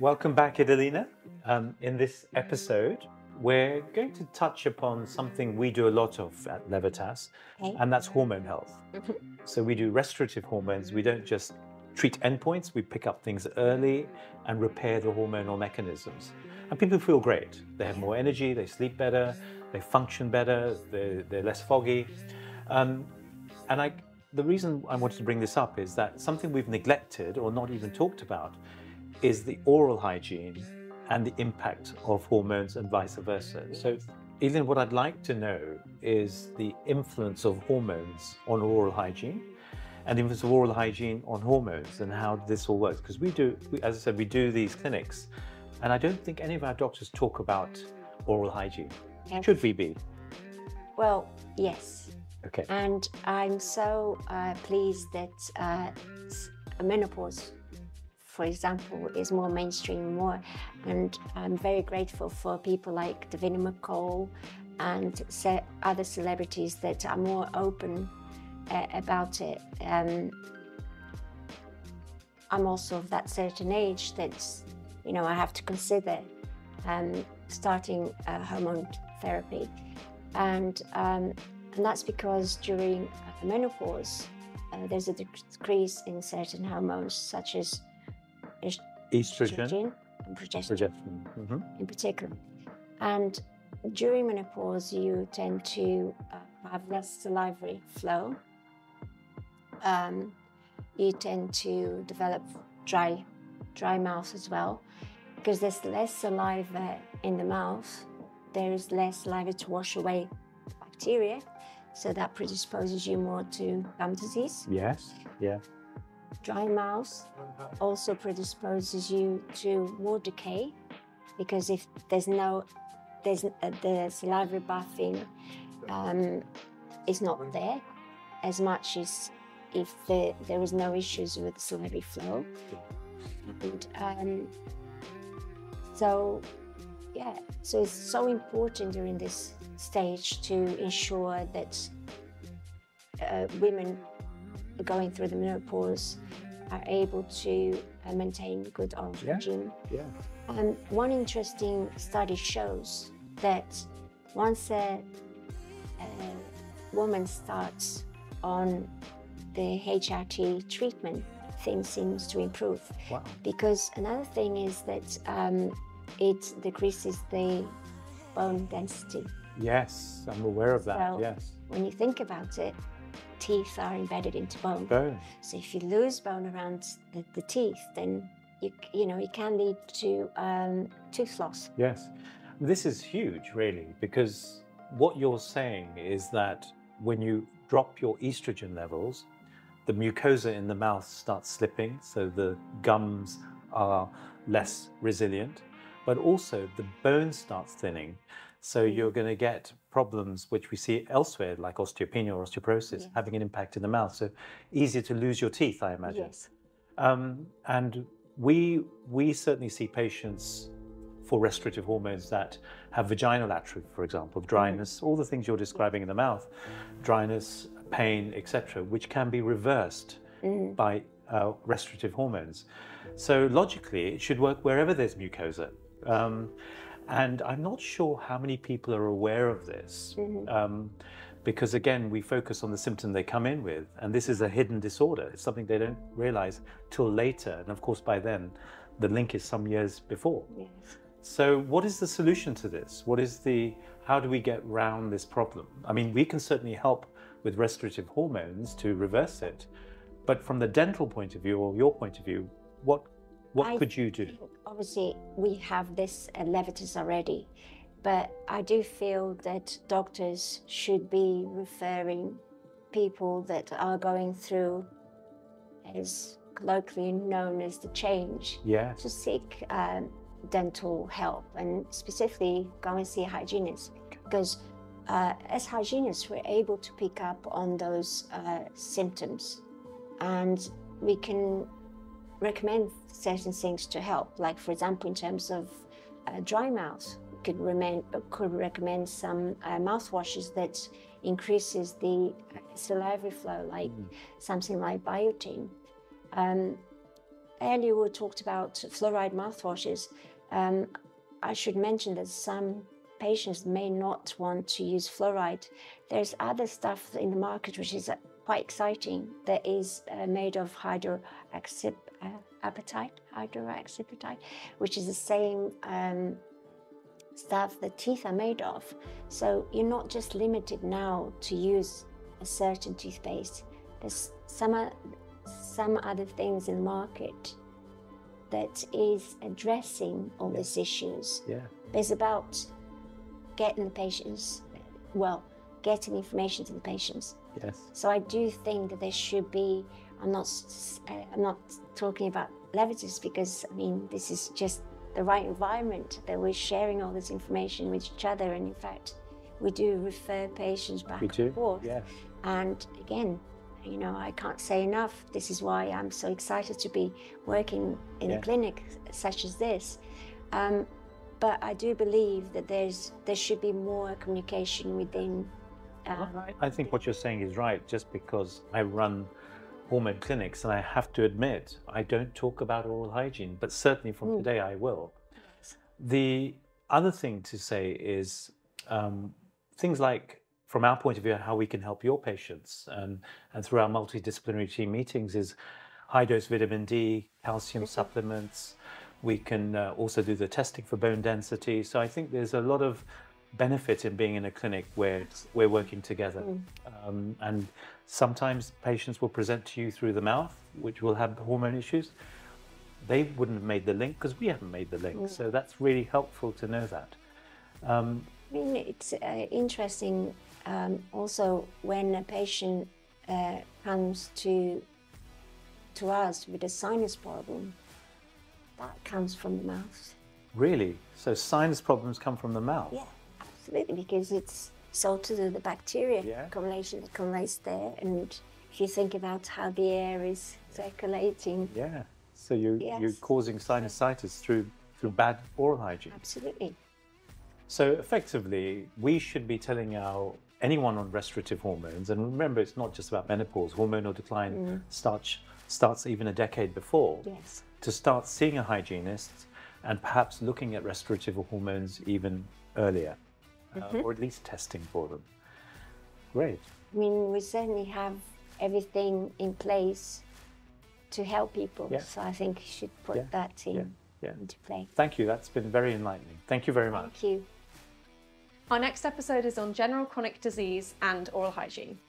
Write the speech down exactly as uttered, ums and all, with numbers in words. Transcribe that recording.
Welcome back, Idalina. Um, in this episode, we're going to touch upon something we do a lot of at Levitas, okay. and that's hormone health. Mm-hmm. So we do restorative hormones. We don't just treat endpoints. We pick up things early and repair the hormonal mechanisms. And people feel great. They have more energy, they sleep better, they function better, they're, they're less foggy. Um, and I, the reason I wanted to bring this up is that something we've neglected or not even talked about is the oral hygiene and the impact of hormones and vice versa. So, Elin, what I'd like to know is the influence of hormones on oral hygiene and the influence of oral hygiene on hormones and how this all works. Because we do, we, as I said, we do these clinics, and I don't think any of our doctors talk about oral hygiene. Okay. Should we be? Well, yes. Okay. And I'm so uh, pleased that uh, menopause, for example, is more mainstream, more, and I'm very grateful for people like Davina McCall and se other celebrities that are more open uh, about it. Um, I'm also of that certain age that, you know, I have to consider um, starting uh, hormone therapy, and um, and that's because during menopause uh, there's a decrease in certain hormones such as Est estrogen, estrogen and progesterone, progesterone. Mm-hmm. in particular. And during menopause, you tend to uh, have less salivary flow. Um, you tend to develop dry, dry mouth as well, because there's less saliva in the mouth. There is less saliva to wash away bacteria, so that predisposes you more to gum disease. Yes. Yeah. Dry mouth also predisposes you to more decay, because if there's no, there's uh, the salivary bathing um, is not there as much as if the, there was no issues with the salivary flow. And um, so, yeah, so it's so important during this stage to ensure that uh, women going through the menopause are able to uh, maintain good oral hygiene. Yeah. And yeah. um, one interesting study shows that once a, a woman starts on the H R T treatment, things seems to improve. Wow. Because another thing is that um, it decreases the bone density. Yes, I'm aware of that, so yes. When you think about it, teeth are embedded into bone. bone. So if you lose bone around the, the teeth, then you, you know, it can lead to um, tooth loss. Yes. This is huge, really, because what you're saying is that when you drop your estrogen levels, the mucosa in the mouth starts slipping, so the gums are less resilient, but also the bone starts thinning. So you're going to get problems which we see elsewhere, like osteopenia or osteoporosis, yeah. having an impact in the mouth. So easier to lose your teeth, I imagine. Yes. Um, and we, we certainly see patients for restorative hormones that have vaginal atrophy, for example, dryness, mm-hmm. all the things you're describing in the mouth, dryness, pain, et cetera, which can be reversed mm-hmm. by uh, restorative hormones. So logically, it should work wherever there's mucosa. Um, And I'm not sure how many people are aware of this, mm-hmm. um, because again, we focus on the symptom they come in with, and this is a hidden disorder. It's something they don't realize till later. And of course, by then, the link is some years before. Yes. So what is the solution to this? What is the, how do we get round this problem? I mean, we can certainly help with restorative hormones to reverse it, but from the dental point of view or your point of view, what What I could you do? Obviously, we have this at Levitas already, but I do feel that doctors should be referring people that are going through, as colloquially known as the change, yeah. to seek um, dental help, and specifically go and see hygienists, because uh, as hygienists, we're able to pick up on those uh, symptoms, and we can recommend certain things to help. Like, for example, in terms of uh, dry mouth, could, remain, could recommend some uh, mouthwashes that increases the salivary flow, like mm. something like biotin. Um, earlier we talked about fluoride mouthwashes. Um, I should mention that some patients may not want to use fluoride. There's other stuff in the market which is quite exciting, that is uh, made of hydroxyapatite, hydroxyapatite, which is the same um, stuff the teeth are made of. So you're not just limited now to use a certain toothpaste. There's some, some other things in the market that is addressing all yeah. these issues. Yeah. It's about getting the patients, well, getting information to the patients. Yes. So I do think that there should be, I'm not, I'm not talking about Levitas, because I mean, this is just the right environment that we're sharing all this information with each other. And in fact, we do refer patients back and forth. Yeah. And again, you know, I can't say enough. This is why I'm so excited to be working in yeah. a clinic such as this. Um, but I do believe that there's there should be more communication within. Uh, I think what you're saying is right, just because I run hormone clinics, and I have to admit, I don't talk about oral hygiene, but certainly from mm. today I will. Yes. The other thing to say is um, things like, from our point of view, how we can help your patients, and, and through our multidisciplinary team meetings, is high-dose vitamin D, calcium supplements. We can uh, also do the testing for bone density. So I think there's a lot of benefit in being in a clinic where we're working together. Mm. Um, and sometimes patients will present to you through the mouth, which will have hormone issues. They wouldn't have made the link because we haven't made the link. Mm. So that's really helpful to know that. Um, I mean, it's uh, interesting um, also when a patient uh, comes to, to us with a sinus problem, that comes from the mouth. Really? So sinus problems come from the mouth? Yeah. Absolutely, because it's so to do the bacteria yeah. accumulation that accumulates there, and if you think about how the air is circulating, yeah, so you yes. you're causing sinusitis through through bad oral hygiene. Absolutely. So effectively, we should be telling our anyone on restorative hormones, and remember, it's not just about menopause. Hormonal decline mm. starts starts even a decade before. Yes. To start seeing a hygienist, and perhaps looking at restorative hormones even earlier. Uh, mm-hmm. Or at least testing for them. Great. I mean, we certainly have everything in place to help people. Yeah. So I think you should put yeah. that in, yeah. Yeah. into play. Thank you. That's been very enlightening. Thank you very much. Thank you. Our next episode is on general chronic disease and oral hygiene.